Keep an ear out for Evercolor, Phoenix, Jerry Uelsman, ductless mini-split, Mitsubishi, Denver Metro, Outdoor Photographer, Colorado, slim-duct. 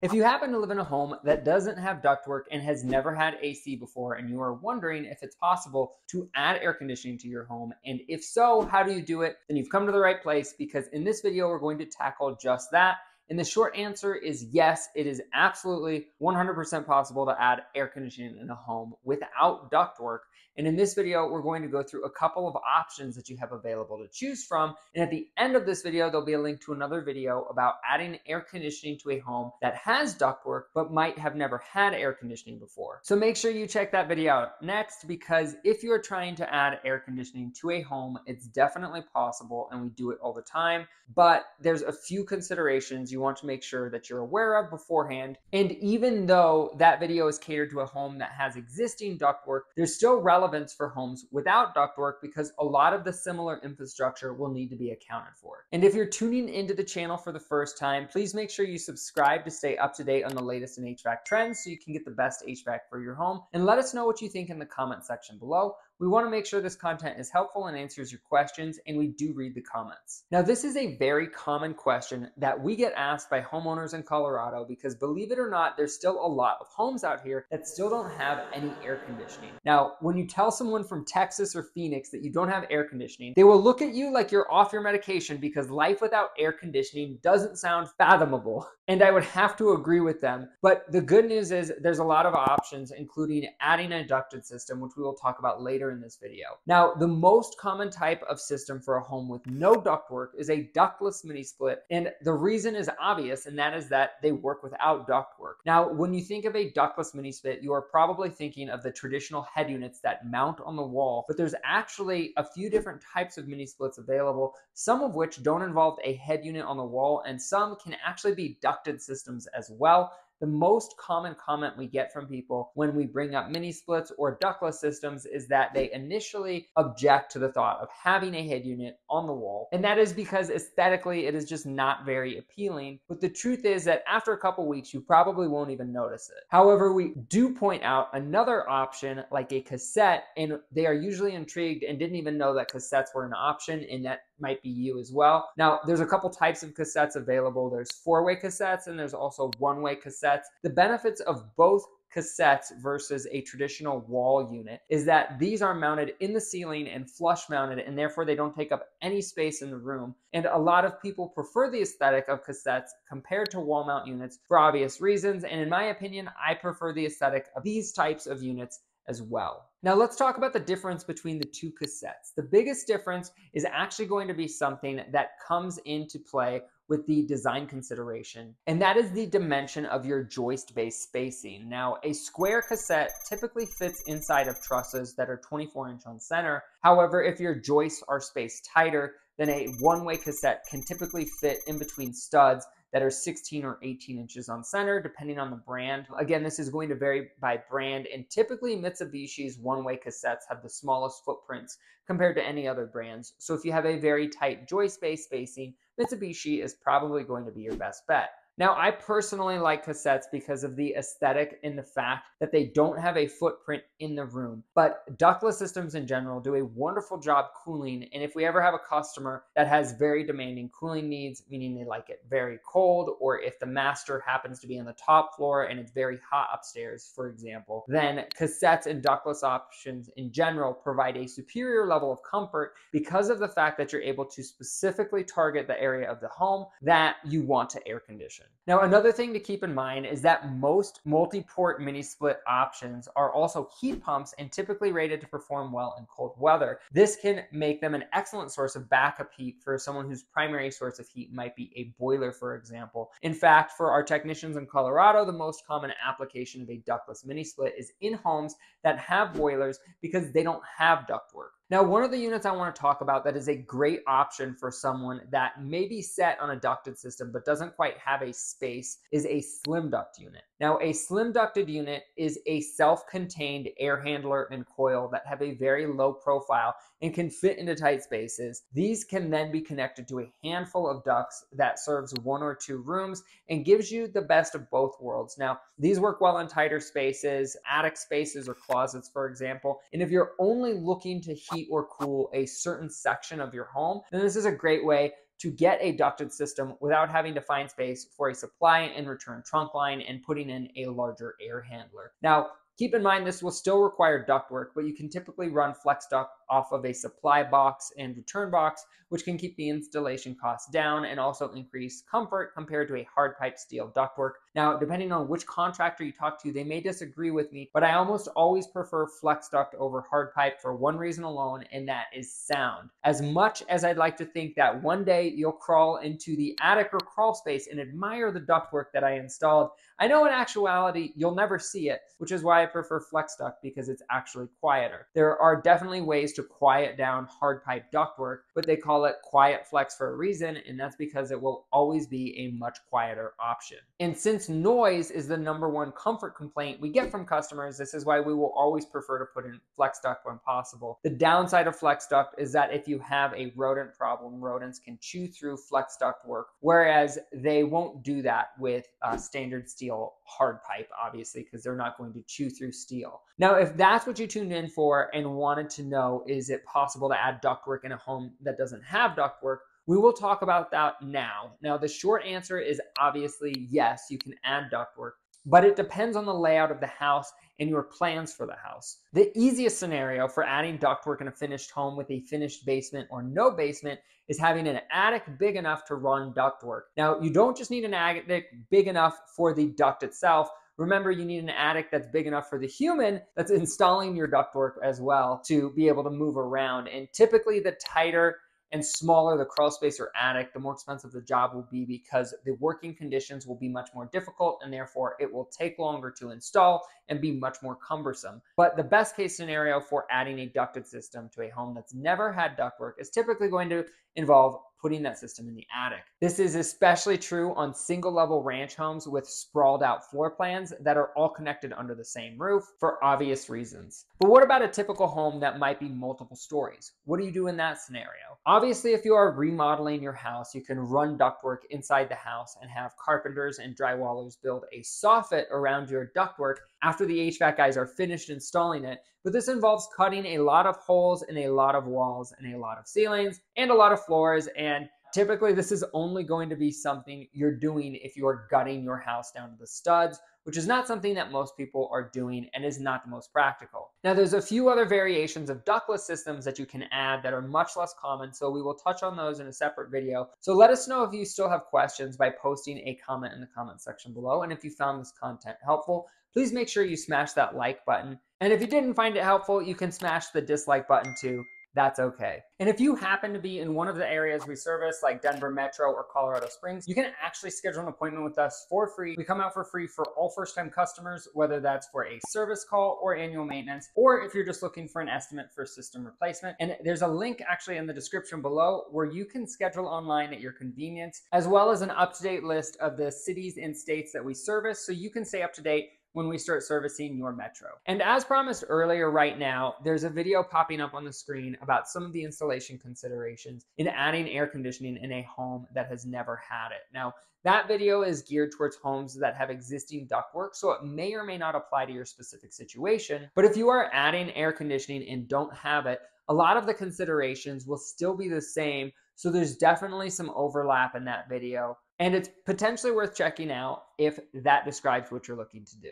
If you happen to live in a home that doesn't have ductwork and has never had AC before, and you are wondering if it's possible to add air conditioning to your home, and if so, how do you do it? Then you've come to the right place, because in this video, we're going to tackle just that. And the short answer is yes, it is absolutely 100% possible to add air conditioning in a home without ductwork. And in this video, we're going to go through a couple of options that you have available to choose from. And at the end of this video, there'll be a link to another video about adding air conditioning to a home that has ductwork, but might have never had air conditioning before. So make sure you check that video out next, because if you're trying to add air conditioning to a home, it's definitely possible, and we do it all the time. But there's a few considerations you want to make sure that you're aware of beforehand. And even though that video is catered to a home that has existing ductwork, there's still relevant for homes without ductwork, because a lot of the similar infrastructure will need to be accounted for. And if you're tuning into the channel for the first time, please make sure you subscribe to stay up to date on the latest in HVAC trends so you can get the best HVAC for your home. And let us know what you think in the comment section below. We want to make sure this content is helpful and answers your questions, and we do read the comments. Now, this is a very common question that we get asked by homeowners in Colorado, because believe it or not, there's still a lot of homes out here that still don't have any air conditioning. Now, when you tell someone from Texas or Phoenix that you don't have air conditioning, they will look at you like you're off your medication, because life without air conditioning doesn't sound fathomable. And I would have to agree with them. But the good news is there's a lot of options, including adding an ducted system, which we will talk about later in this video. Now, the most common type of system for a home with no ductwork is a ductless mini split. And the reason is obvious, and that is that they work without ductwork. Now, when you think of a ductless mini split, you are probably thinking of the traditional head units that mount on the wall, but there's actually a few different types of mini splits available, some of which don't involve a head unit on the wall, and some can actually be ducted systems as well. The most common comment we get from people when we bring up mini splits or ductless systems is that they initially object to the thought of having a head unit on the wall. And that is because aesthetically, it is just not very appealing. But the truth is that after a couple weeks, you probably won't even notice it. However, we do point out another option like a cassette, and they are usually intrigued and didn't even know that cassettes were an option, and that might be you as well. Now, there's a couple types of cassettes available. There's four-way cassettes, and there's also one-way cassettes. The benefits of both cassettes versus a traditional wall unit is that these are mounted in the ceiling and flush mounted, and therefore they don't take up any space in the room. And a lot of people prefer the aesthetic of cassettes compared to wall mount units for obvious reasons. And in my opinion, I prefer the aesthetic of these types of units as well. Now let's talk about the difference between the two cassettes. The biggest difference is actually going to be something that comes into play with the design consideration, and that is the dimension of your joist-based spacing. Now, a square cassette typically fits inside of trusses that are 24-inch on center. However, if your joists are spaced tighter, then a one-way cassette can typically fit in between studs that are 16 or 18 inches on center, depending on the brand. Again, this is going to vary by brand, and typically Mitsubishi's one-way cassettes have the smallest footprints compared to any other brands. So if you have a very tight joist-based spacing, Mitsubishi is probably going to be your best bet. Now, I personally like cassettes because of the aesthetic and the fact that they don't have a footprint in the room, but ductless systems in general do a wonderful job cooling. And if we ever have a customer that has very demanding cooling needs, meaning they like it very cold, or if the master happens to be on the top floor and it's very hot upstairs, for example, then cassettes and ductless options in general provide a superior level of comfort because of the fact that you're able to specifically target the area of the home that you want to air condition. Now, another thing to keep in mind is that most multi-port mini split options are also heat pumps and typically rated to perform well in cold weather. This can make them an excellent source of backup heat for someone whose primary source of heat might be a boiler, for example. In fact, for our technicians in Colorado, the most common application of a ductless mini split is in homes that have boilers because they don't have ductwork. Now, one of the units I want to talk about that is a great option for someone that may be set on a ducted system but doesn't quite have a space is a slim duct unit. Now, a slim ducted unit is a self-contained air handler and coil that have a very low profile and can fit into tight spaces. These can then be connected to a handful of ducts that serves one or two rooms and gives you the best of both worlds. Now, these work well in tighter spaces, attic spaces or closets, for example. And if you're only looking to heat or cool a certain section of your home, then this is a great way to get a ducted system without having to find space for a supply and return trunk line and putting in a larger air handler. Now, keep in mind, this will still require ductwork, but you can typically run flex duct off of a supply box and return box, which can keep the installation costs down and also increase comfort compared to a hard pipe steel ductwork. Now, depending on which contractor you talk to, they may disagree with me, but I almost always prefer flex duct over hard pipe for one reason alone, and that is sound. As much as I'd like to think that one day you'll crawl into the attic or crawl space and admire the ductwork that I installed, I know in actuality, you'll never see it, which is why I prefer flex duct because it's actually quieter. There are definitely ways to quiet down hard pipe ductwork, but they call it quiet flex for a reason, and that's because it will always be a much quieter option. And since noise is the number one comfort complaint we get from customers, this is why we will always prefer to put in flex duct when possible. The downside of flex duct is that if you have a rodent problem, rodents can chew through flex duct work, whereas they won't do that with standard steel hard pipe, obviously, because they're not going to chew through steel. Now, if that's what you tuned in for and wanted to know, is it possible to add ductwork in a home that doesn't have ductwork? We will talk about that now. Now, the short answer is obviously yes, you can add ductwork, but it depends on the layout of the house and your plans for the house. The easiest scenario for adding ductwork in a finished home with a finished basement or no basement is having an attic big enough to run ductwork. Now, you don't just need an attic big enough for the duct itself. Remember, you need an attic that's big enough for the human that's installing your ductwork as well to be able to move around. And typically, the tighter and smaller the crawl space or attic, the more expensive the job will be because the working conditions will be much more difficult and therefore it will take longer to install and be much more cumbersome. But the best case scenario for adding a ducted system to a home that's never had ductwork is typically going to involve putting that system in the attic. This is especially true on single level ranch homes with sprawled out floor plans that are all connected under the same roof for obvious reasons. But what about a typical home that might be multiple stories? What do you do in that scenario? Obviously, if you are remodeling your house, you can run ductwork inside the house and have carpenters and drywallers build a soffit around your ductwork after the HVAC guys are finished installing it. But this involves cutting a lot of holes in a lot of walls and a lot of ceilings and a lot of floors, and typically this is only going to be something you're doing if you are gutting your house down to the studs, which is not something that most people are doing and is not the most practical. Now, there's a few other variations of ductless systems that you can add that are much less common, so we will touch on those in a separate video. So let us know if you still have questions by posting a comment in the comment section below, and if you found this content helpful, please make sure you smash that like button. And if you didn't find it helpful, you can smash the dislike button too. That's okay. And if you happen to be in one of the areas we service, like Denver Metro or Colorado Springs, you can actually schedule an appointment with us for free. We come out for free for all first-time customers, whether that's for a service call or annual maintenance, or if you're just looking for an estimate for system replacement. And there's a link actually in the description below where you can schedule online at your convenience, as well as an up-to-date list of the cities and states that we service, so you can stay up to date when we start servicing your metro. And as promised earlier, right now, there's a video popping up on the screen about some of the installation considerations in adding air conditioning in a home that has never had it. Now, that video is geared towards homes that have existing ductwork, so it may or may not apply to your specific situation. But if you are adding air conditioning and don't have it, a lot of the considerations will still be the same. So there's definitely some overlap in that video, and it's potentially worth checking out if that describes what you're looking to do.